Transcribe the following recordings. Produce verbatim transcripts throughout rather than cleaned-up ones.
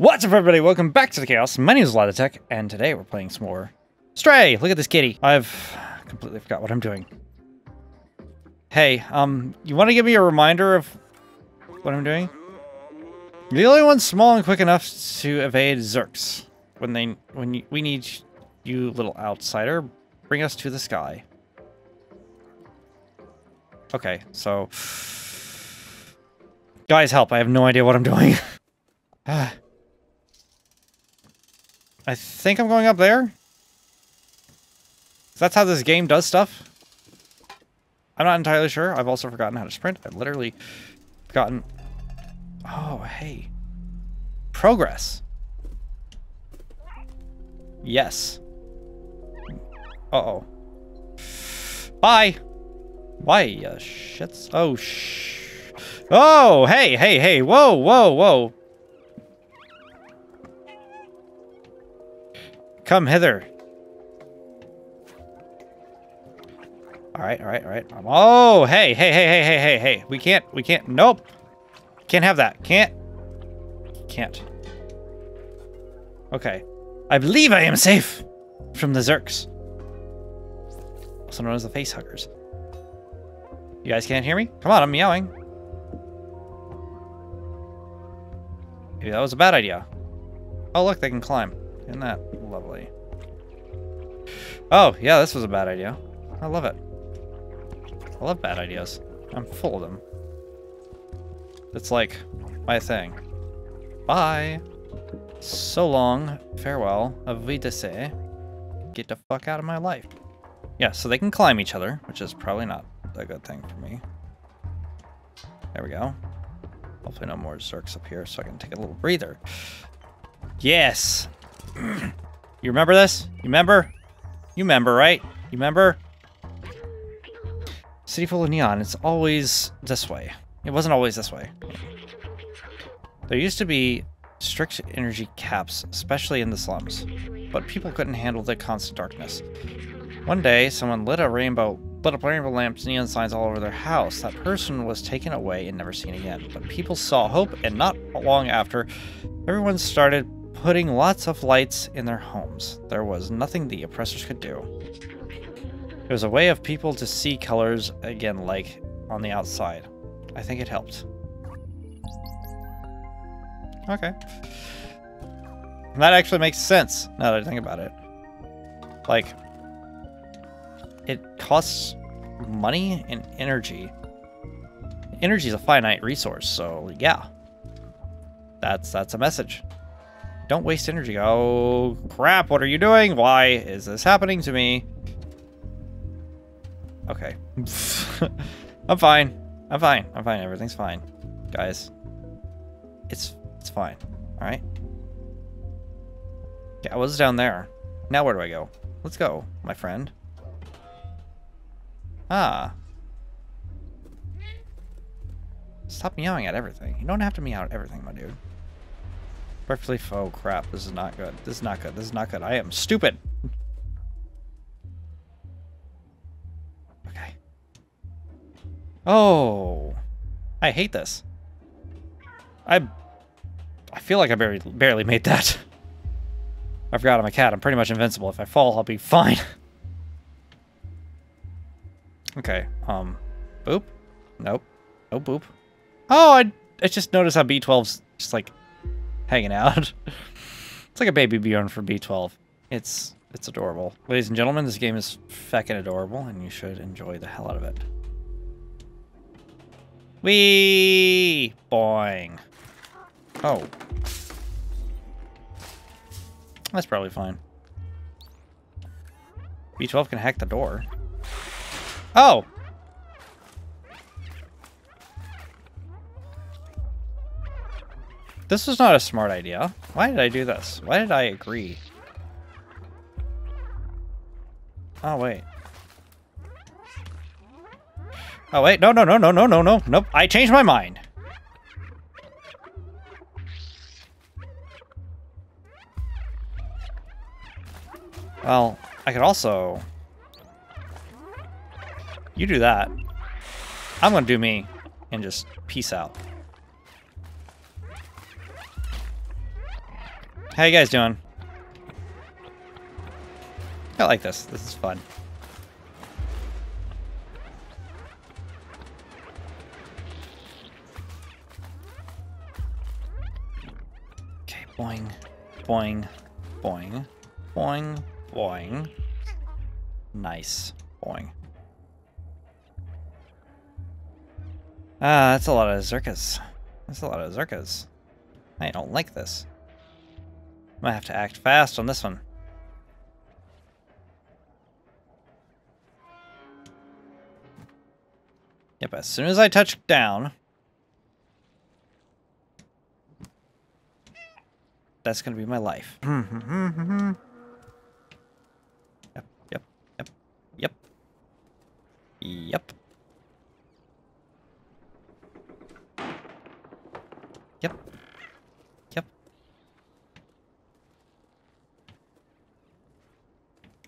What's up, everybody? Welcome back to the Chaos. My name is Vlad the Tek, and today we're playing some more Stray. Look at this kitty. I've completely forgot what I'm doing. Hey, um, you want to give me a reminder of what I'm doing? You're the only one small and quick enough to evade Zerks. When they, when you, we need you, little outsider, bring us to the sky. Okay, so guys, help! I have no idea what I'm doing. I think I'm going up there. That's how this game does stuff. I'm not entirely sure. I've also forgotten how to sprint. I've literally forgotten. Oh, hey, progress. Yes. Uh oh. Bye. Why, you shits? Oh, shh. Oh, hey, hey, hey. Whoa, whoa, whoa. Come hither. All right, all right, all right. Oh, hey, hey, hey, hey, hey, hey, hey. We can't, we can't. Nope. Can't have that. Can't. Can't. Okay. I believe I am safe from the Zerks. Also known as the face huggers. You guys can't hear me? Come on, I'm meowing. Maybe that was a bad idea. Oh, look, they can climb. Isn't that lovely? Oh, yeah, this was a bad idea. I love it. I love bad ideas. I'm full of them. It's like my thing. Bye. So long. Farewell. Auf Wiedersehen. Get the fuck out of my life. Yeah, so they can climb each other, which is probably not a good thing for me. There we go. Hopefully no more Zerks up here so I can take a little breather. Yes! You remember this? You remember? You remember, right? You remember? City full of neon. It's always this way. It wasn't always this way. There used to be strict energy caps, especially in the slums, but people couldn't handle the constant darkness. One day, someone lit a rainbow But up rainbow lamps, neon signs all over their house. That person was taken away and never seen again. But people saw hope, and not long after, everyone started putting lots of lights in their homes. There was nothing the oppressors could do. It was a way of people to see colors again, like on the outside. I think it helped. Okay. That actually makes sense, now that I think about it. Like, it costs money and energy. Energy is a finite resource, so yeah. That's that's a message. Don't waste energy. Oh, crap, what are you doing? Why is this happening to me? Okay. I'm fine. I'm fine. I'm fine. Everything's fine. Guys. It's it's fine. Alright? Yeah, I was down there. Now where do I go? Let's go, my friend. Ah. Stop meowing at everything. You don't have to meow at everything, my dude. Perfectly faux crap. This is not good. This is not good. This is not good. I am stupid. Okay. Oh. I hate this. I I feel like I barely, barely made that. I forgot I'm a cat. I'm pretty much invincible. If I fall, I'll be fine. Okay, um, boop? Nope. No boop. Oh, I, I just noticed how B twelve's just, like, hanging out. It's like a baby Bjorn for B twelve. It's, it's adorable. Ladies and gentlemen, this game is feckin' adorable, and you should enjoy the hell out of it. Whee! Boing. Oh. That's probably fine. B twelve can hack the door. Oh! This was not a smart idea. Why did I do this? Why did I agree? Oh, wait. Oh, wait. No, no, no, no, no, no, no. Nope. I changed my mind. Well, I could also... You do that. I'm gonna do me and just peace out. How you guys doing? I like this. This is fun. Okay, boing, boing, boing, boing, boing. Nice, boing. Ah, that's a lot of Zerkas. That's a lot of Zerkas. I don't like this. I'm gonna have to act fast on this one. Yep, as soon as I touch down, that's gonna be my life. Yep, yep, yep, yep, yep. Yep. Yep.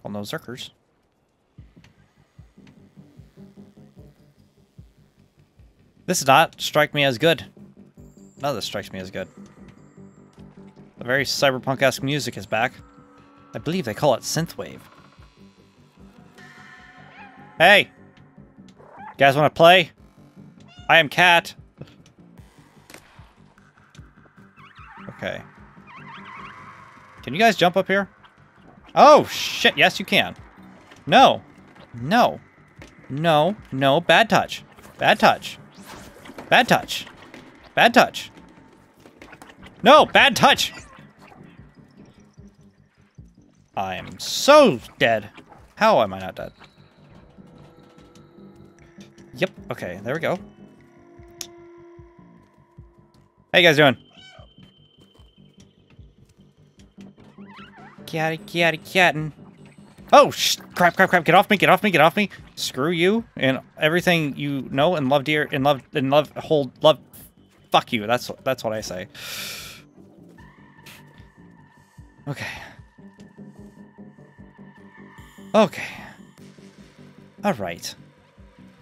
Well, no Zerkers. This does not strike me as good. None of this strikes me as good. The very cyberpunk-esque music is back. I believe they call it synthwave. Hey! You guys want to play? I am Cat. Okay. Can you guys jump up here? Oh, shit. Yes, you can. No. No. No. No. Bad touch. Bad touch. Bad touch. Bad touch. No. Bad touch. I am so dead. How am I not dead? Yep. Okay. There we go. How you guys doing? Catty, catty, cattin'. Oh, sh crap, crap, crap! Get off me! Get off me! Get off me! Screw you and everything you know and love, dear, and love, and love, hold, love. Fuck you. That's that's what I say. Okay. Okay. All right.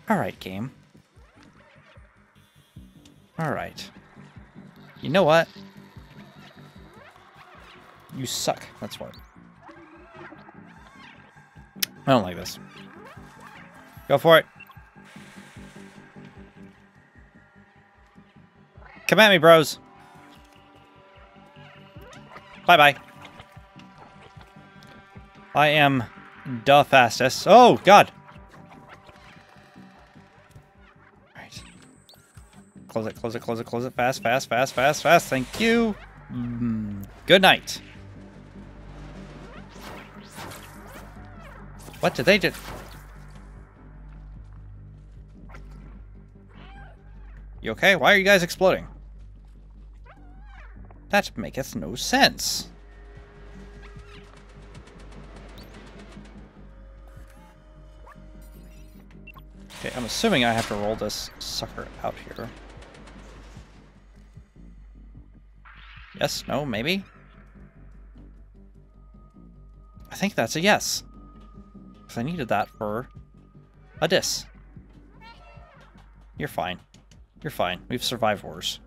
All right, game. All right. You know what? You suck. That's what. I don't like this. Go for it. Come at me, bros. Bye-bye. I am the fastest. Oh, God. All right. Close it, close it, close it, close it. Fast, fast, fast, fast, fast. Thank you. Mm, good night. What did they do? You okay? Why are you guys exploding? That maketh no sense. Okay, I'm assuming I have to roll this sucker out here. Yes, no, maybe? I think that's a yes. Because I needed that for a diss. You're fine. You're fine. We've survived worse.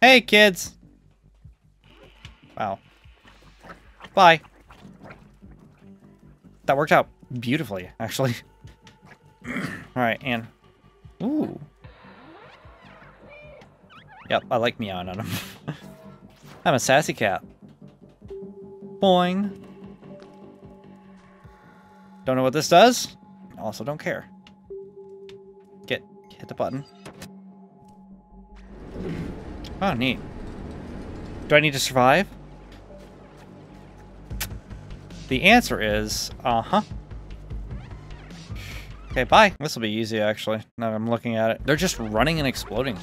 Hey, kids! Wow. Bye. That worked out beautifully, actually. Alright, and... Ooh. Yep, I like meowing on him. I'm a sassy cat. Boing. Don't know what this does. Also don't care. Get, hit the button. Oh, neat. Do I need to survive? The answer is, uh-huh. Okay, bye. This will be easy, actually, now that I'm looking at it. They're just running and exploding.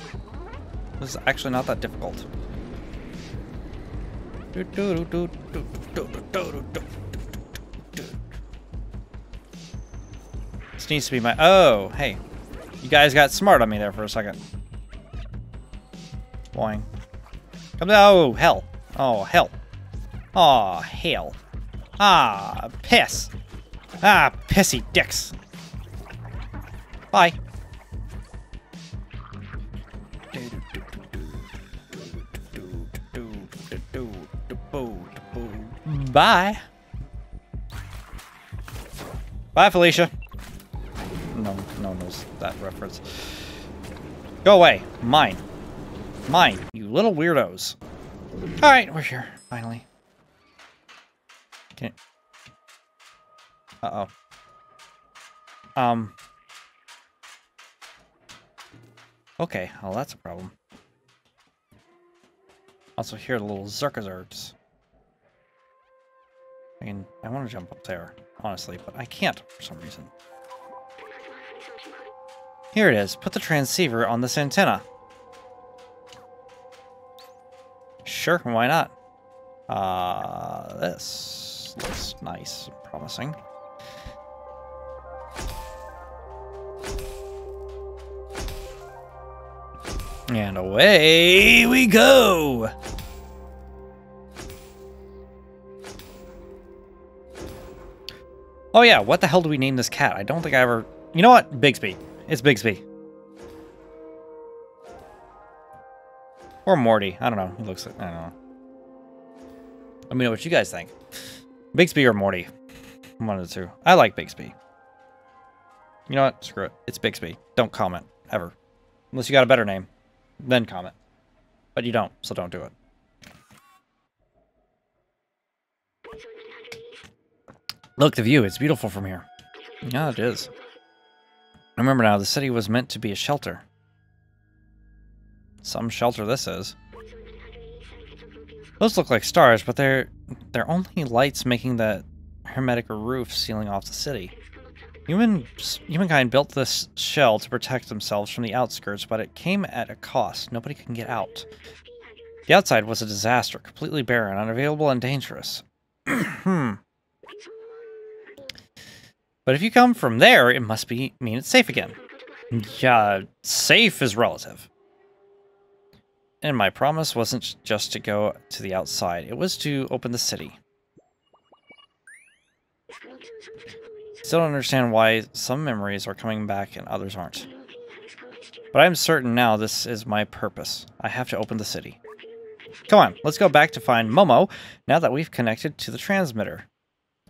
This is actually not that difficult. This needs to be my... Oh, hey. You guys got smart on me there for a second. Boing. Come down. Oh, hell. Oh, hell. Oh, hell. Ah, piss. Ah, pissy dicks. Bye. Bye. Bye, Felicia. No, no one knows that reference. Go away. Mine. Mine. You little weirdos. Alright, we're here. Finally. Okay. Uh-oh. Um. Okay, well that's a problem. Also here are the little Zerkazerks. I mean, I want to jump up there, honestly, but I can't for some reason. Here it is. Put the transceiver on this antenna. Sure, why not? Uh, this looks nice and promising. And away we go! Oh yeah, what the hell do we name this cat? I don't think I ever... You know what? Bixby. It's Bixby. Or Morty. I don't know. He looks like... I don't know. Let me know what you guys think. Bixby or Morty. One of the two. I like Bixby. You know what? Screw it. It's Bixby. Don't comment. Ever. Unless you got a better name. Then comment. But you don't, so don't do it. Look, the view, it's beautiful from here. Yeah, it is. I remember now, the city was meant to be a shelter. Some shelter this is. Those look like stars, but they're they're only lights making the hermetic roof sealing off the city. Human Humankind built this shell to protect themselves from the outskirts, but it came at a cost. Nobody can get out. The outside was a disaster, completely barren, unavailable, and dangerous. Hmm. But if you come from there, it must be mean it's safe again. Yeah, safe is relative. And my promise wasn't just to go to the outside. It was to open the city. Still don't understand why some memories are coming back and others aren't. But I'm certain now this is my purpose. I have to open the city. Come on, let's go back to find Momo now that we've connected to the transmitter.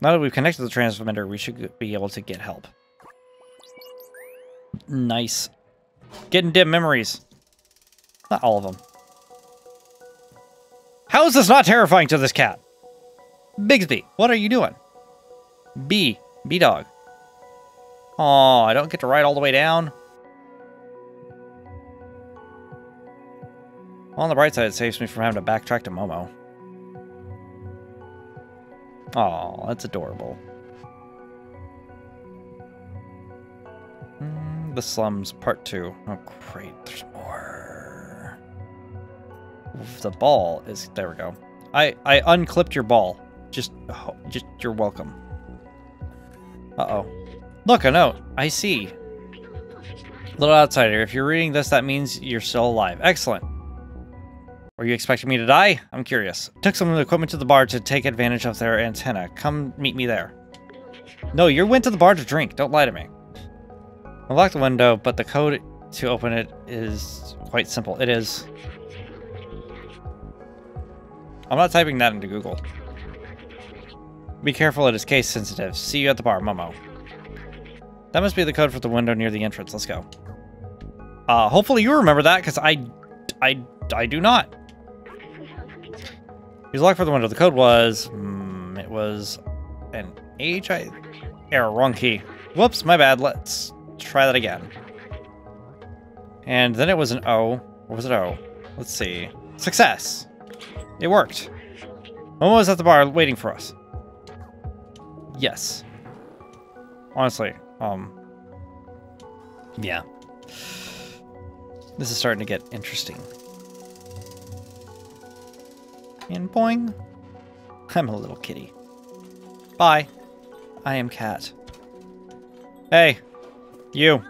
Now that we've connected the transmitter, we should be able to get help. Nice. Getting dim memories. Not all of them. How is this not terrifying to this cat? Bixby, what are you doing? B. B-Dog. Oh, I don't get to ride all the way down. On the bright side, it saves me from having to backtrack to Momo. Oh, that's adorable. Mm, the slums, part two. Oh, great. There's more. Oof, the ball is... There we go. I, I unclipped your ball. Just... Oh, just you're welcome. Uh-oh. Look, a note. I see. Little outsider, if you're reading this, that means you're still alive. Excellent. Were you expecting me to die? I'm curious. Took some of the equipment to the bar to take advantage of their antenna. Come meet me there. No, you went to the bar to drink. Don't lie to me. I locked the window, but the code to open it is quite simple. It is... I'm not typing that into Google. Be careful, it is case sensitive. See you at the bar, Momo. That must be the code for the window near the entrance. Let's go. Uh, hopefully you remember that, because I... I... I do not. He's locked for the window. The code was... Mm, it was an H... I... Error, wrong key. Whoops, my bad. Let's try that again. And then it was an O. Or was it O? Let's see. Success! It worked. Momo was at the bar waiting for us. Yes. Honestly, um... yeah. This is starting to get interesting. And boing. I'm a little kitty. Bye. I am cat. Hey. You.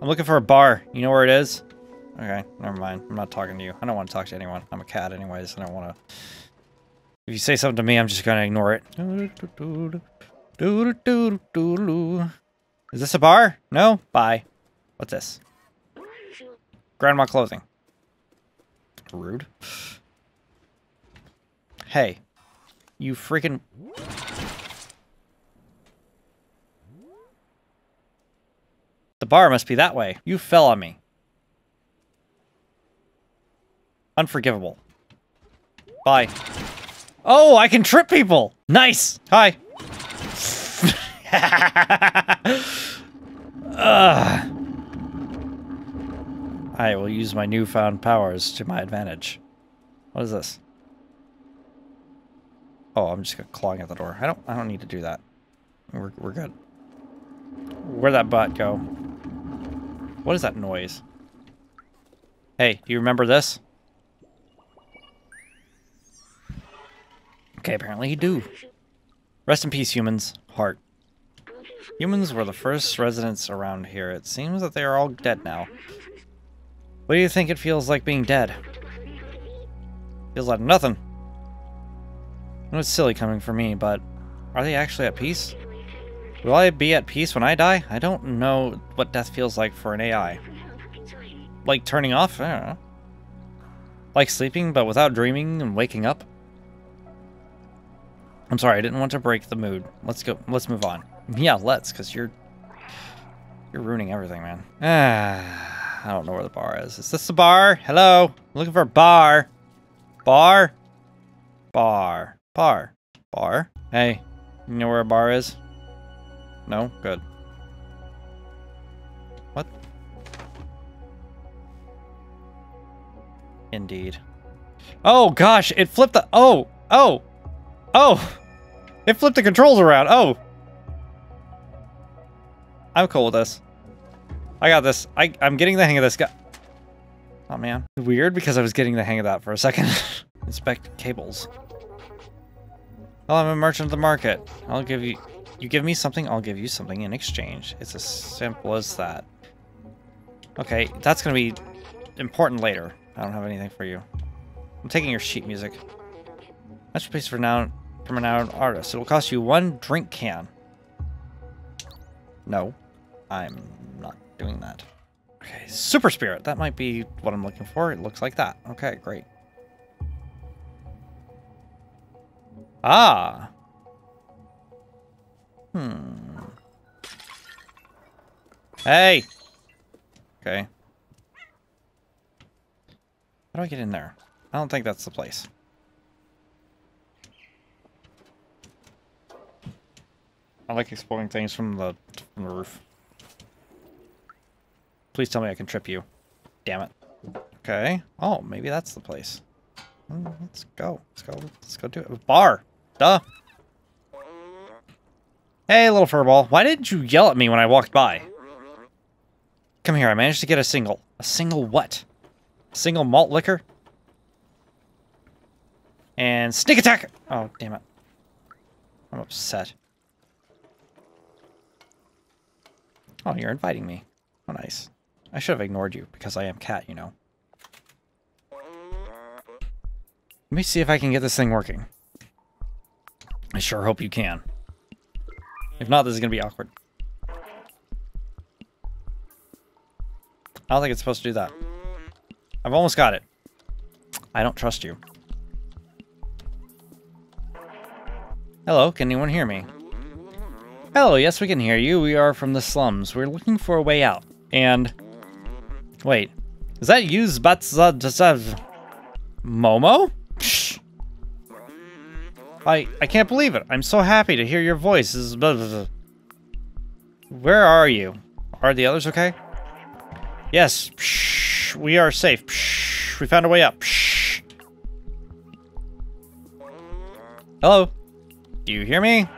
I'm looking for a bar. You know where it is? Okay, never mind. I'm not talking to you. I don't want to talk to anyone. I'm a cat anyways. I don't want to... If you say something to me, I'm just going to ignore it. Is this a bar? No? Bye. What's this? Grandma clothing. Rude. Hey. You freaking... The bar must be that way. You fell on me. Unforgivable. Bye. Oh, I can trip people! Nice! Hi! Ugh. I will use my newfound powers to my advantage. What is this? Oh, I'm just clawing at the door. I don't I don't need to do that. We're, we're good. Where'd that bot go? What is that noise? Hey, do you remember this? Okay, apparently you do. Rest in peace, humans. Heart. Humans were the first residents around here. It seems that they are all dead now. What do you think it feels like being dead? Feels like nothing. I know it's silly coming from me, but are they actually at peace? Will I be at peace when I die? I don't know what death feels like for an A I. Like turning off? I don't know. Like sleeping, but without dreaming and waking up? I'm sorry, I didn't want to break the mood. Let's go. Let's move on. Yeah, let's, because you're... You're ruining everything, man. Ah, I don't know where the bar is. Is this the bar? Hello? I'm looking for a bar. Bar? Bar. Bar. Bar? Hey, you know where a bar is? No? Good. What? Indeed. Oh, gosh! It flipped the... Oh! Oh! Oh! It flipped the controls around. Oh! I'm cool with this. I got this. I, I'm getting the hang of this guy. Oh, man. Weird, because I was getting the hang of that for a second. Inspect cables. Oh, I'm a merchant of the market. I'll give you... You give me something, I'll give you something in exchange. It's as simple as that. Okay, that's gonna be important later. I don't have anything for you. I'm taking your sheet music. Masterpiece for now, from an out artist. It will cost you one drink can. No, I'm not doing that. Okay, Super Spirit. That might be what I'm looking for. It looks like that. Okay, great. Ah. Hmm. Hey! Okay. How do I get in there? I don't think that's the place. I like exploring things from the, from the roof. Please tell me I can trip you. Damn it. Okay. Oh, maybe that's the place. Let's go. Let's go. Let's go do it. Bar! Duh! Hey, little furball. Why didn't you yell at me when I walked by? Come here, I managed to get a single. A single what? A single malt liquor? And sneak attack! Oh, damn it. I'm upset. Oh, you're inviting me. Oh, nice. I should have ignored you, because I am cat, you know. Let me see if I can get this thing working. I sure hope you can. If not, this is going to be awkward. I don't think it's supposed to do that. I've almost got it. I don't trust you. Hello, can anyone hear me? Hello, yes, we can hear you. We are from the slums. We're looking for a way out. And... Wait. Is that you, Zabeltazar? Momo? Shh. I, I can't believe it. I'm so happy to hear your voices. Where are you? Are the others okay? Yes. Psh, we are safe. Psh, we found a way up. Psh. Hello? Do you hear me?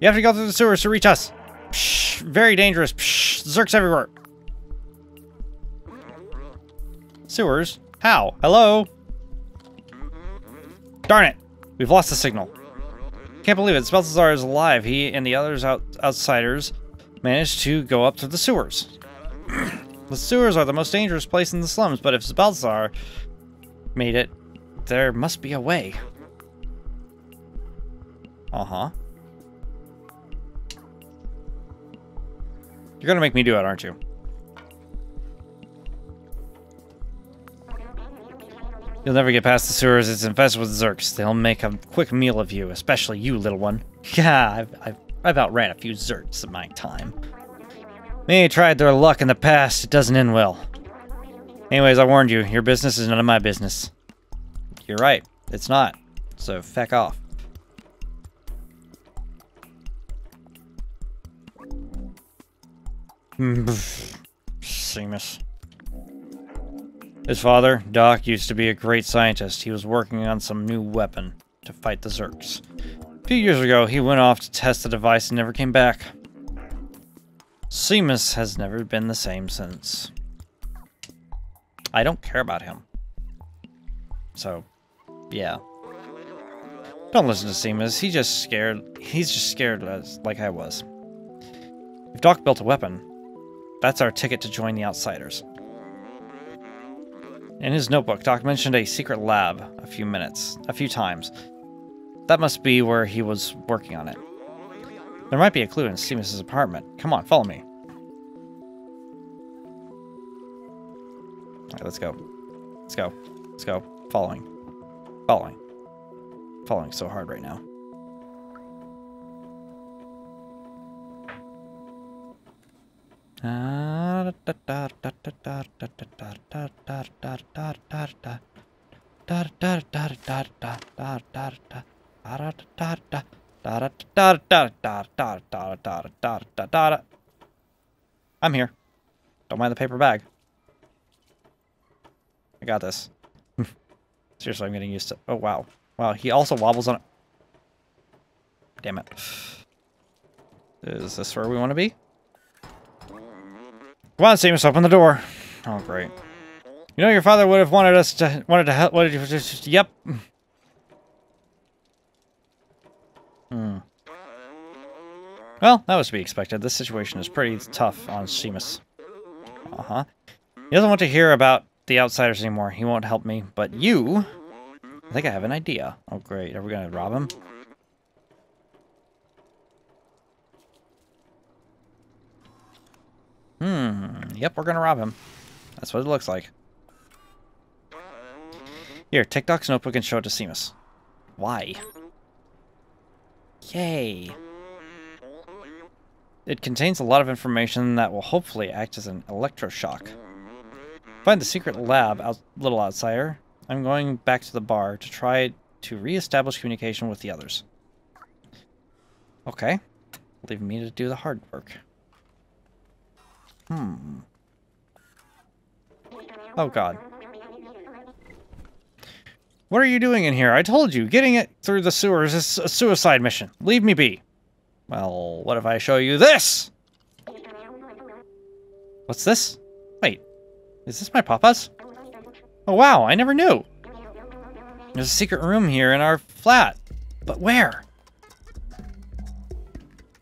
You have to go through the sewers to reach us. Psh, very dangerous. Psh, Zerks everywhere. Sewers? How? Hello? Darn it. We've lost the signal. Can't believe it. Zabeltazar is alive. He and the others out outsiders managed to go up to the sewers. The sewers are the most dangerous place in the slums, but if Zabeltazar made it, there must be a way. Uh-huh. You're gonna make me do it, aren't you? You'll never get past the sewers. It's infested with Zerks. They'll make a quick meal of you, especially you, little one. Yeah, I've, I've, I've outran a few Zerks in my time. They tried their luck in the past. It doesn't end well. Anyways, I warned you. Your business is none of my business. You're right. It's not. So, feck off. Seamus. His father, Doc, used to be a great scientist. He was working on some new weapon to fight the Zerks. A few years ago, he went off to test the device and never came back. Seamus has never been the same since. I don't care about him. So, yeah. Don't listen to Seamus. He just scared. He's just scared as, like I was. If Doc built a weapon, that's our ticket to join the Outsiders. In his notebook, Doc mentioned a secret lab a few minutes, a few times. That must be where he was working on it. There might be a clue in Seamus' apartment. Come on, follow me. All right, let's go. Let's go. Let's go. Following. Following. Following so hard right now. Da da da da da da da da da da da da da da da da da da da da da da da. I'm here. Don't mind the paper bag. I got this. Seriously, I'm getting used to. Oh wow, wow. He also wobbles on it. Damn it. Is this where we want to be? Come on, Seamus, open the door. Oh, great. You know, your father would have wanted us to, wanted to help, wanted to, just, yep. Hmm. Well, that was to be expected. This situation is pretty tough on Seamus. Uh-huh. He doesn't want to hear about the Outsiders anymore. He won't help me, but you, I think I have an idea. Oh, great. Are we going to rob him? Hmm. Yep, we're gonna rob him. That's what it looks like. Here, take Doc's notebook and show it to Seamus. Why? Yay. It contains a lot of information that will hopefully act as an electroshock. Find the secret lab, out, little outsider. I'm going back to the bar to try to re-establish communication with the others. Okay. Leave me to do the hard work. Hmm. Oh, God. What are you doing in here? I told you, getting it through the sewers is a suicide mission. Leave me be. Well, what if I show you this? What's this? Wait, is this my papa's? Oh, wow, I never knew. There's a secret room here in our flat. But where?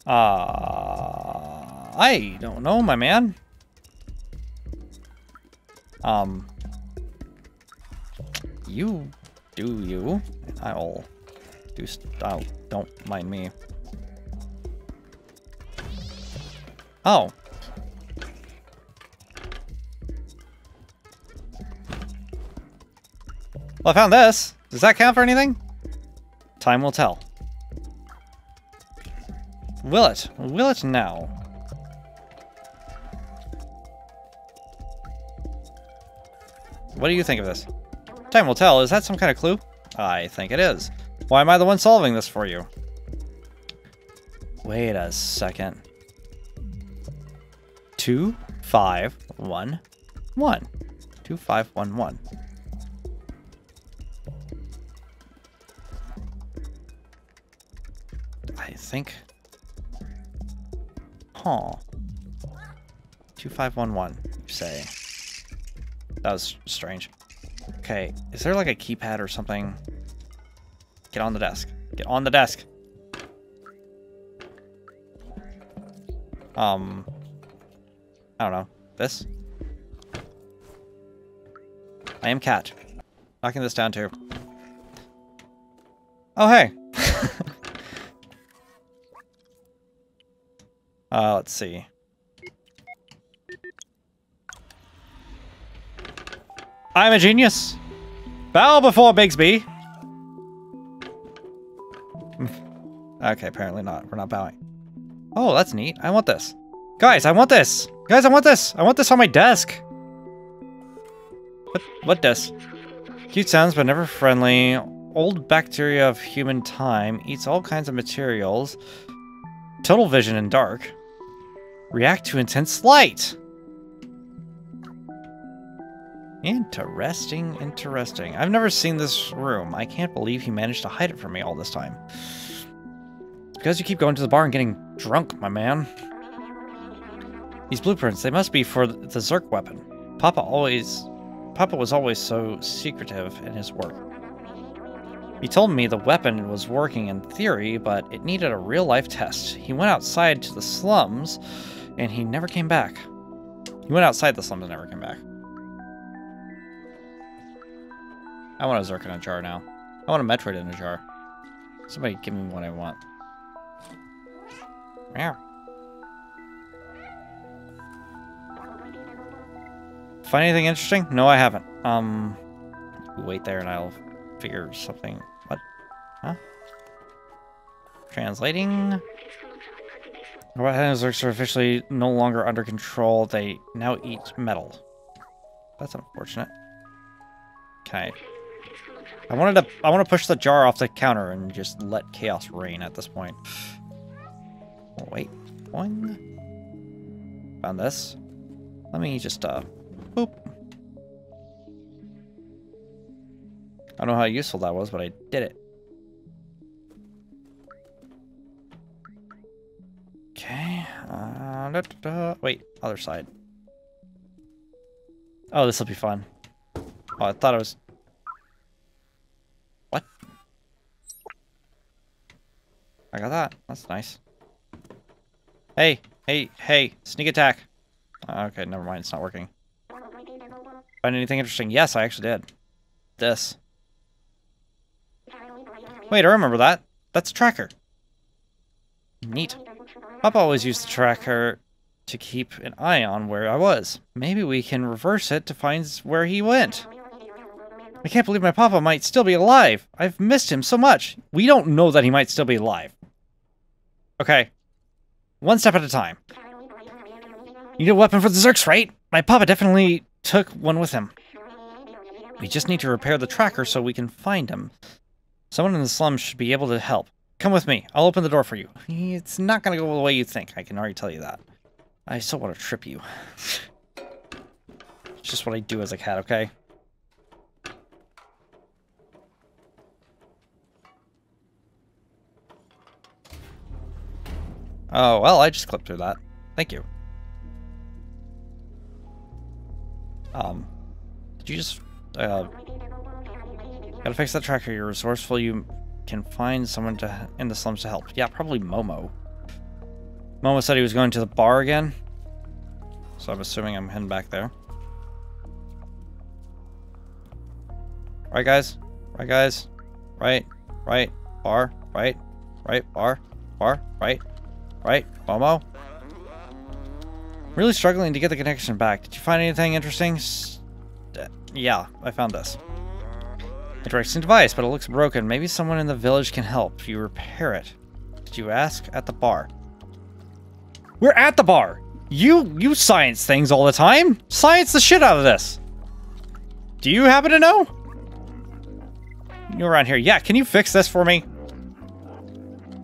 Ah... Uh... I don't know, my man. Um, you do you, and I'll do style. Don't mind me. Oh. Well, I found this. Does that count for anything? Time will tell. Will it? Will it now? What do you think of this? Time will tell. Is that some kind of clue? I think it is. Why am I the one solving this for you? Wait a second. Two, five, one, one. Two, five, one, one. I think. Huh. Two, five, one, one. You say. That was strange. Okay, is there like a keypad or something? Get on the desk. Get on the desk. Um, I don't know. This? I am cat. Knocking this down too. Oh, hey. uh, let's see. I'm a genius. Bow before Bixby! Okay, apparently not. We're not bowing. Oh, that's neat. I want this. Guys, I want this! Guys, I want this! I want this on my desk! What, what desk? Cute sounds, but never friendly. Old bacteria of human time. Eats all kinds of materials. Total vision in dark. React to intense light! Interesting, interesting. I've never seen this room. I can't believe he managed to hide it from me all this time. It's because you keep going to the bar and getting drunk, my man. These blueprints, they must be for the Zerk weapon. Papa always... Papa was always so secretive in his work. He told me the weapon was working in theory, but it needed a real-life test. He went outside to the slums, and he never came back. He went outside the slums and never came back. I want a Zerk in a jar now. I want a Metroid in a jar. Somebody give me what I want. Meow. Find anything interesting? No, I haven't. Um, wait there and I'll figure something. What? Huh? Translating? The Whitehead Zerks are officially no longer under control. They now eat metal. That's unfortunate. Can I... I wanted to I want to push the jar off the counter and just let chaos reign at this point. Oh, wait, one. Found this. Let me just uh, boop. I don't know how useful that was, but I did it. Okay. Uh, da, da, da. Wait, other side. Oh, this will be fun. Oh, I thought I was. What? I got that. That's nice. Hey, hey, hey, sneak attack. Okay, never mind, it's not working. Find anything interesting? Yes, I actually did. This. Wait, I remember that. That's a tracker. Neat. Papa always used the tracker to keep an eye on where I was. Maybe we can reverse it to find where he went. I can't believe my Papa might still be alive. I've missed him so much. We don't know that he might still be alive. Okay. One step at a time. You need a weapon for the Zerks, right? My Papa definitely took one with him. We just need to repair the tracker so we can find him. Someone in the slums should be able to help. Come with me. I'll open the door for you. It's not going to go the way you think. I can already tell you that. I still want to trip you. It's just what I do as a cat, okay? Oh, well, I just clipped through that. Thank you. Um, did you just, uh, gotta fix that tracker. You're resourceful. You can find someone to in the slums to help. Yeah, probably Momo. Momo said he was going to the bar again. So I'm assuming I'm heading back there. Right, guys? Right, guys? Right, right, bar, right, right, bar, bar, right. Right, Momo? Really struggling to get the connection back. Did you find anything interesting? Yeah, I found this. Interesting device, but it looks broken. Maybe someone in the village can help you repair it. Did you ask at the bar? We're at the bar! You, you science things all the time! Science the shit out of this! Do you happen to know? You're around here. Yeah, can you fix this for me?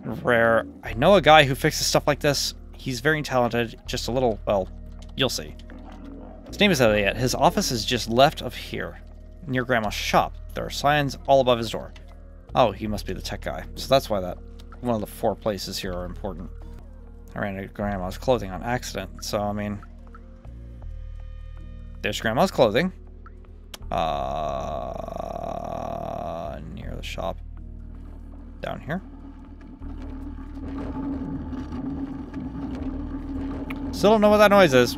Rare. I know a guy who fixes stuff like this. He's very talented. Just a little, well, you'll see. His name is Elliot. His office is just left of here, near Grandma's shop. There are signs all above his door. Oh, he must be the tech guy. So that's why that one of the four places here are important. I ran into Grandma's clothing on accident. So, I mean, there's Grandma's clothing. Uh, near the shop. Down here. Still don't know what that noise is.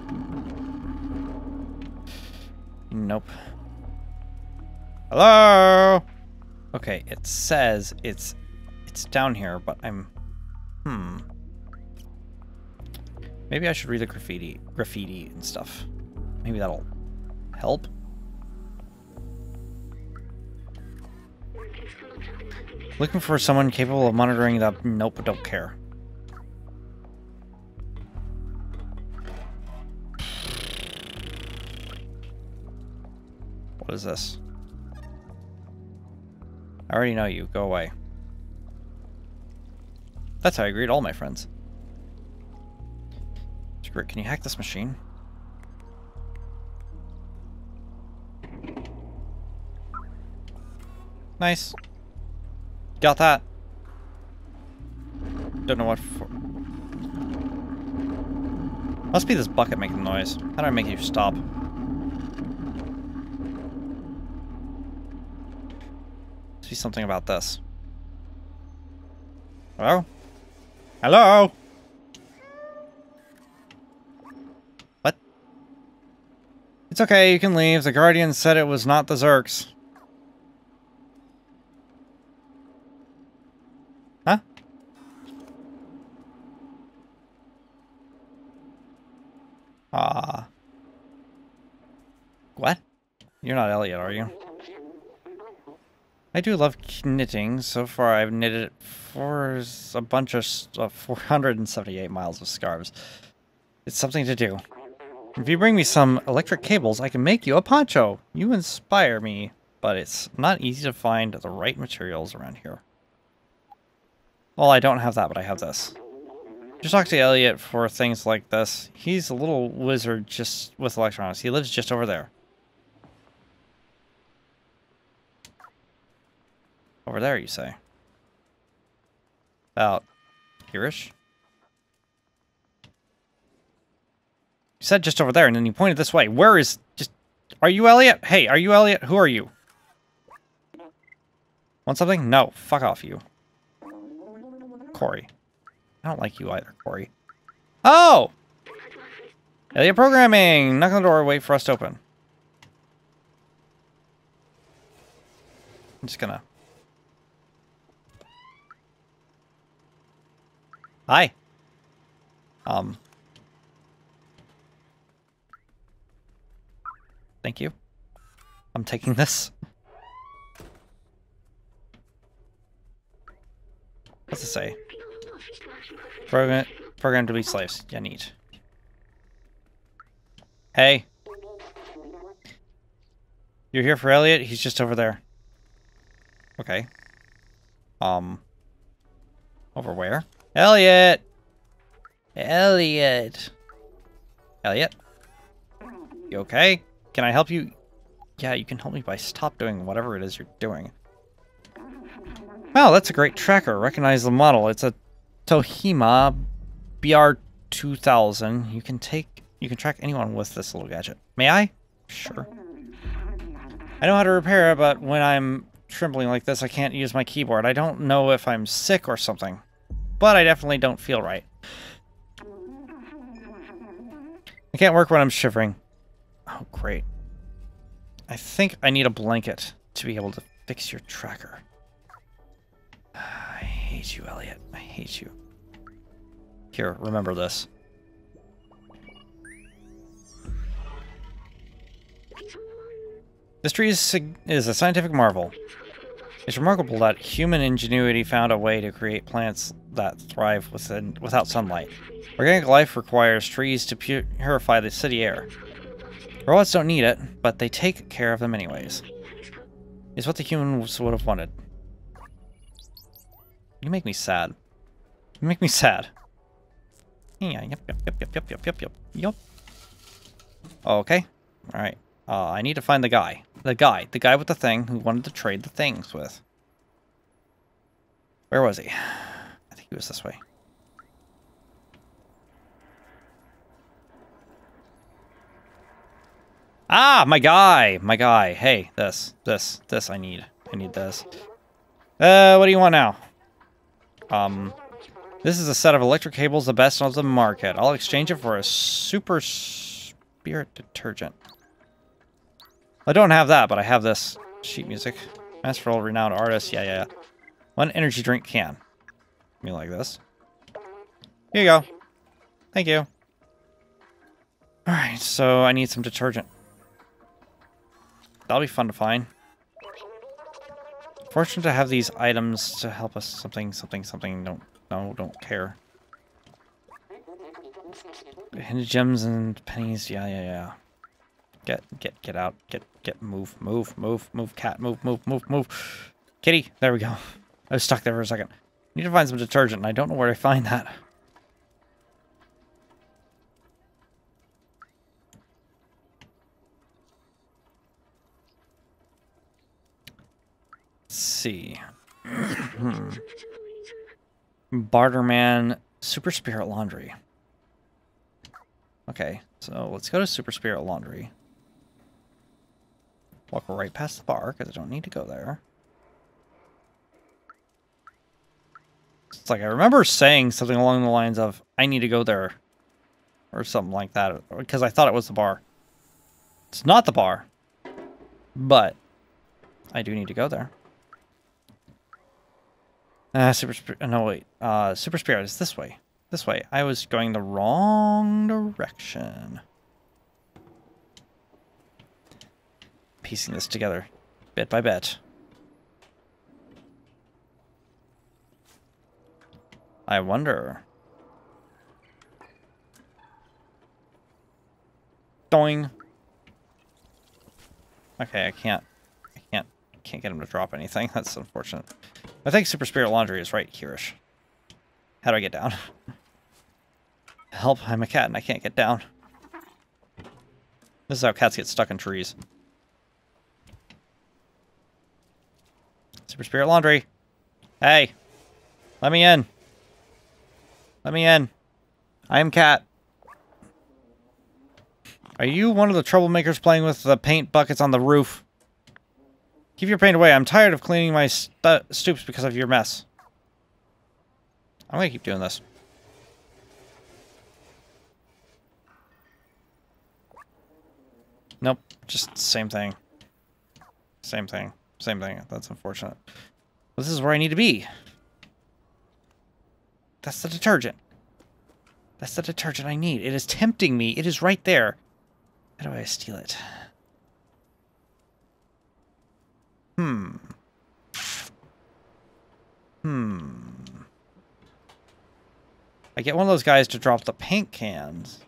Nope. Hello? Okay, it says it's it's down here, but I'm... Hmm. Maybe I should read the graffiti, graffiti and stuff. Maybe that'll help. Looking for someone capable of monitoring the... Nope, don't care. What is this? I already know you. Go away. That's how I greet all my friends. Screw it, can you hack this machine? Nice. Got that. Don't know what for. Must be this bucket making noise. How do I make you stop? Must be something about this. Hello? Hello? What? It's okay, you can leave. The Guardian said it was not the Zerks. Huh? Ah. Uh, what? You're not Elliot, are you? I do love knitting. So far, I've knitted for a bunch of uh, four hundred seventy-eight miles of scarves. It's something to do. If you bring me some electric cables, I can make you a poncho. You inspire me, but it's not easy to find the right materials around here. Well, I don't have that, but I have this. Just talk to Elliot for things like this. He's a little wizard just with electronics. He lives just over there. Over there, you say? About here-ish? You said just over there, and then you pointed this way. Where is... just? Are you Elliot? Hey, are you Elliot? Who are you? Want something? No. Fuck off, you. Corey. I don't like you either, Corey. Oh! Elliot programming! Knock on the door, wait for us to open. I'm just gonna... Hi. Um. Thank you. I'm taking this. What's it say? Program, program to be slaves. Yeah, neat. Hey. You're here for Elliot? He's just over there. Okay. Um. Over where? Elliot! Elliot! Elliot? You okay? Can I help you? Yeah, you can help me by stop doing whatever it is you're doing. Wow, that's a great tracker. Recognize the model. It's a Tohima B R two thousand. You can take... You can track anyone with this little gadget. May I? Sure. I know how to repair it, but when I'm trembling like this, I can't use my keyboard. I don't know if I'm sick or something. But I definitely don't feel right. I can't work when I'm shivering. Oh, great. I think I need a blanket to be able to fix your tracker. I hate you, Elliot. I hate you. Here, remember this. This tree is, is a scientific marvel. It's remarkable that human ingenuity found a way to create plants that thrive within, without sunlight. Organic life requires trees to purify the city air. Robots don't need it, but they take care of them anyways. It's what the humans would have wanted. You make me sad. You make me sad. Yeah, yep, yep, yep, yep, yep, yep, yep, yep, yep. Okay, all right. Uh, I need to find the guy. The guy. The guy with the thing who wanted to trade the things with. Where was he? I think he was this way. Ah, my guy! My guy. Hey, this. This. This I need. I need this. Uh, what do you want now? Um, this is a set of electric cables, the best on the market. I'll exchange it for a Super Spirit detergent. I don't have that, but I have this sheet music. That's for all renowned artists. Yeah, yeah, yeah. One energy drink can. Me like this. Here you go. Thank you. All right, so I need some detergent. That'll be fun to find. Fortunate to have these items to help us. Something, something, something. Don't, no, don't care. Hidden gems and pennies. Yeah, yeah, yeah. Get, get, get out. Get, get. Move, move, move, move. Cat, move, move, move, move. Kitty. There we go. I was stuck there for a second. Need to find some detergent, and I don't know where to find that. Let's see. Barterman, Super Spirit Laundry. Okay, so let's go to Super Spirit Laundry. Walk right past the bar, because I don't need to go there. It's like I remember saying something along the lines of, I need to go there. Or something like that. Because I thought it was the bar. It's not the bar. But I do need to go there. Ah, uh, Super Spirit. No, wait. Uh, Super Spirit is this way. This way. I was going the wrong direction. Piecing this together. Bit by bit. I wonder. Doing. Okay, I can't. I can't. Can't get him to drop anything. That's unfortunate. I think Super Spirit Laundry is right here-ish. How do I get down? Help! I'm a cat and I can't get down. This is how cats get stuck in trees. Super Spirit Laundry. Hey, let me in. Let me in. I am Cat. Are you one of the troublemakers playing with the paint buckets on the roof? Keep your paint away. I'm tired of cleaning my stu stoops because of your mess. I'm going to keep doing this. Nope. Just same thing. Same thing. Same thing. That's unfortunate. This is where I need to be. That's the detergent. That's the detergent I need. It is tempting me. It is right there. How do I steal it? Hmm. Hmm. I get one of those guys to drop the paint cans.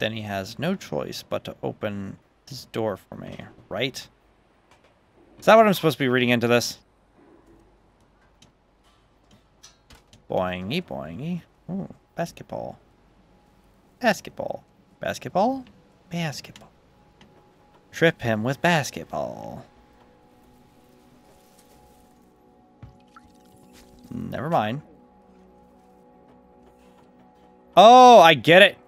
Then he has no choice but to open this door for me, right? Is that what I'm supposed to be reading into this? Boingy, boingy. Ooh, basketball. Basketball. Basketball? Basketball. Trip him with basketball. Never mind. Oh, I get it.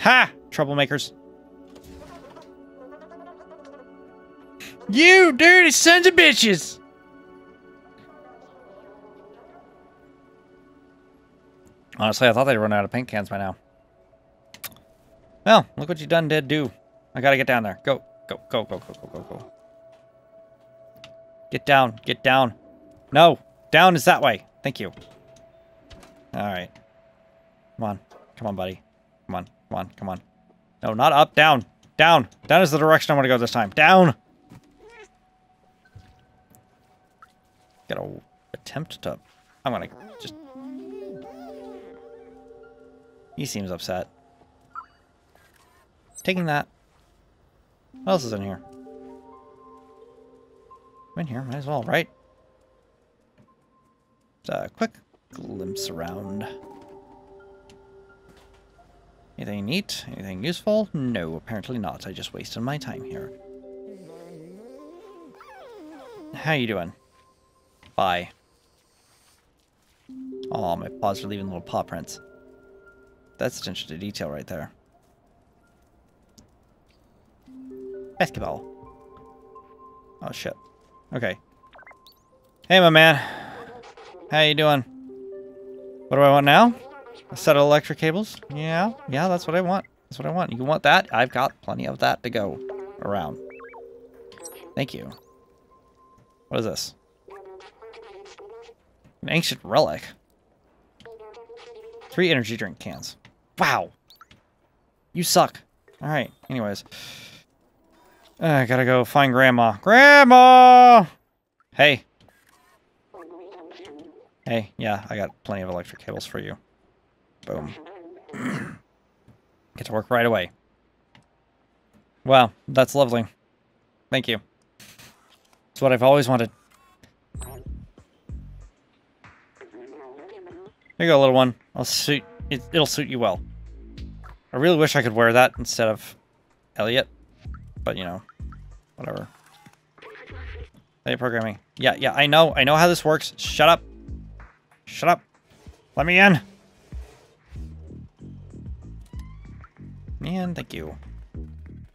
Ha! Troublemakers. You dirty sons of bitches! Honestly, I thought they'd run out of paint cans by now. Well, look what you done did do. I gotta get down there. Go, go, go, go, go, go, go, go. Get down, get down. No, down is that way. Thank you. Alright. Come on. Come on, buddy. Come on, come on, come on. No, not up, down. Down. Down is the direction I want to go this time. Down! Gonna attempt to. I'm gonna just. He seems upset. Taking that. What else is in here? I'm in here, might as well, right? Just a quick glimpse around. Anything neat? Anything useful? No, apparently not. I just wasted my time here. How you doing? Bye. Oh, my paws are leaving little paw prints. That's attention to detail right there. Basketball. Oh, shit. Okay. Hey, my man. How you doing? What do I want now? A set of electric cables? Yeah, yeah, that's what I want. That's what I want. You want that? I've got plenty of that to go around. Thank you. What is this? An ancient relic. Three energy drink cans. Wow. You suck. All right. Anyways. Uh, I gotta go find Grandma. Grandma! Hey. Hey, yeah, I got plenty of electric cables for you. Boom. Get to work right away. Wow, that's lovely. Thank you. It's what I've always wanted. Here you go, little one. I'll suit it, it'll suit you well. I really wish I could wear that instead of Elliot, but you know, whatever. Hey, programming. Yeah, yeah, I know, I know how this works. Shut up. Shut up. Let me in. Man, thank you.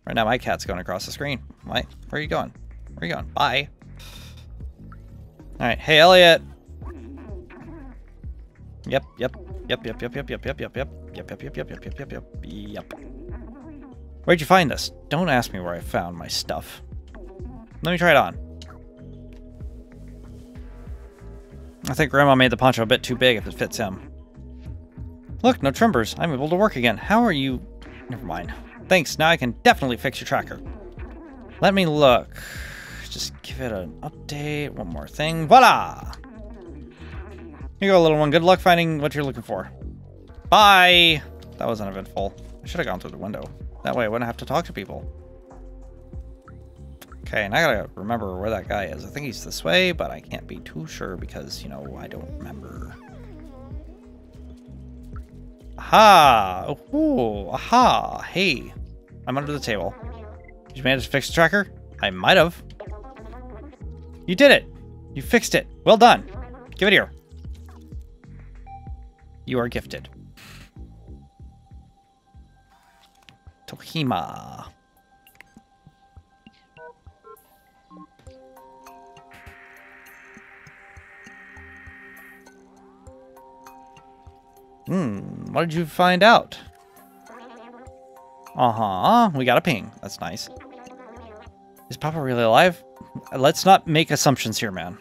Right now, my cat's going across the screen. Why? Where are you going? Where are you going? Bye. All right. Hey, Elliot. Yep, yep, yep, yep, yep, yep, yep, yep, yep, yep, yep, yep, yep, yep, yep, yep, yep, yep, yep. Where'd you find this? Don't ask me where I found my stuff. Let me try it on. I think Grandma made the poncho a bit too big if it fits him. Look, no trimbers. I'm able to work again. How are you? Never mind. Thanks. Now I can definitely fix your tracker. Let me look. Just give it an update. One more thing. Voila! Here you go, little one. Good luck finding what you're looking for. Bye! That was uneventful. I should have gone through the window. That way I wouldn't have to talk to people. Okay, and I gotta remember where that guy is. I think he's this way, but I can't be too sure because, you know, I don't remember. Aha! Ooh, aha! Hey, I'm under the table. Did you manage to fix the tracker? I might have. You did it! You fixed it. Well done. Give it here. You are gifted. Tohima. Hmm, what did you find out? Uh-huh, we got a ping. That's nice. Is Papa really alive? Let's not make assumptions here, man.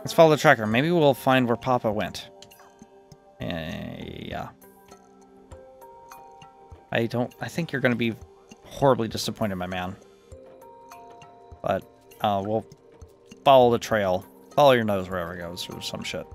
Let's follow the tracker. Maybe we'll find where Papa went. Uh, yeah. I don't... I think you're going to be horribly disappointed, my man. But, uh, we'll follow the trail. Follow your nose wherever it goes or some shit.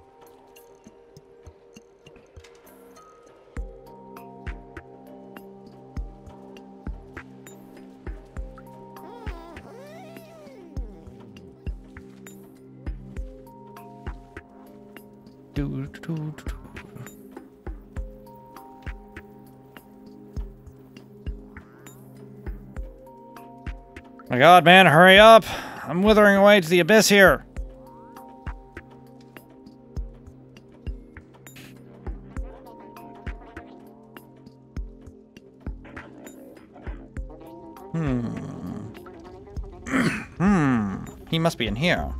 My God, man, hurry up! I'm withering away to the abyss here. Hmm. Hmm. He must be in here.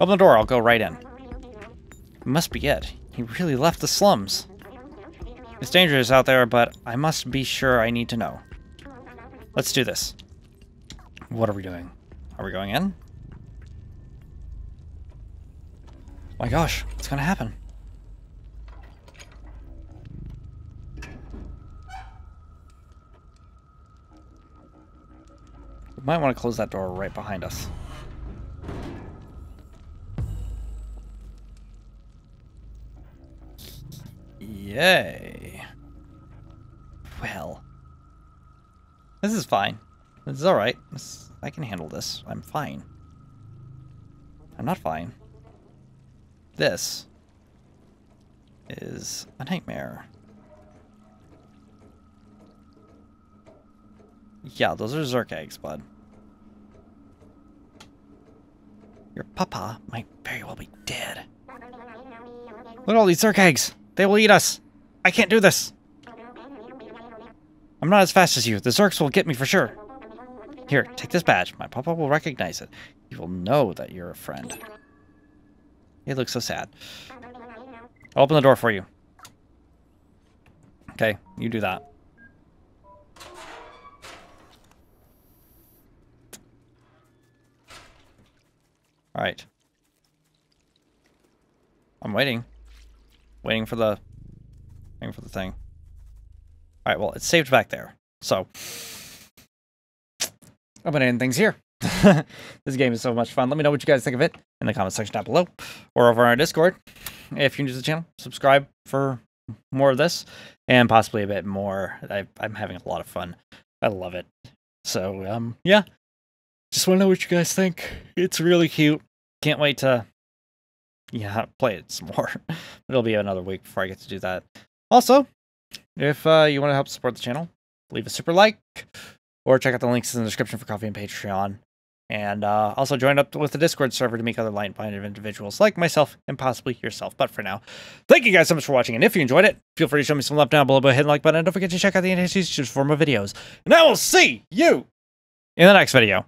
Open the door. I'll go right in. Must be it. He really left the slums. It's dangerous out there, but I must be sure I need to know. Let's do this. What are we doing? Are we going in? My gosh, what's gonna happen? We might want to close that door right behind us. Yay. Well. This is fine. This is alright. I can handle this. I'm fine. I'm not fine. This is a nightmare. Yeah, those are Zerk eggs, bud. Your papa might very well be dead. Look at all these Zerk eggs! They will eat us! I can't do this! I'm not as fast as you. The Zerks will get me for sure. Here, take this badge. My papa will recognize it. He will know that you're a friend. You look so sad. I'll open the door for you. Okay, you do that. Alright. I'm waiting. Waiting for the... Waiting for the thing. Alright, well, it's saved back there. So... I'm gonna end things here. This game is so much fun. Let me know what you guys think of it in the comment section down below, or over on our Discord. If you're new to the channel, subscribe for more of this, and possibly a bit more. I, I'm having a lot of fun. I love it. So, um, yeah. Just want to know what you guys think. It's really cute. Can't wait to, yeah, play it some more. It'll be another week before I get to do that. Also, if uh, you want to help support the channel, leave a super like, or check out the links in the description for Coffee and Patreon. And uh, also join up with the Discord server to meet other like-minded individuals like myself and possibly yourself. But for now, thank you guys so much for watching. And if you enjoyed it, feel free to show me some love down below by hitting the like button. And don't forget to check out the N H C's for more videos. And I will see you in the next video.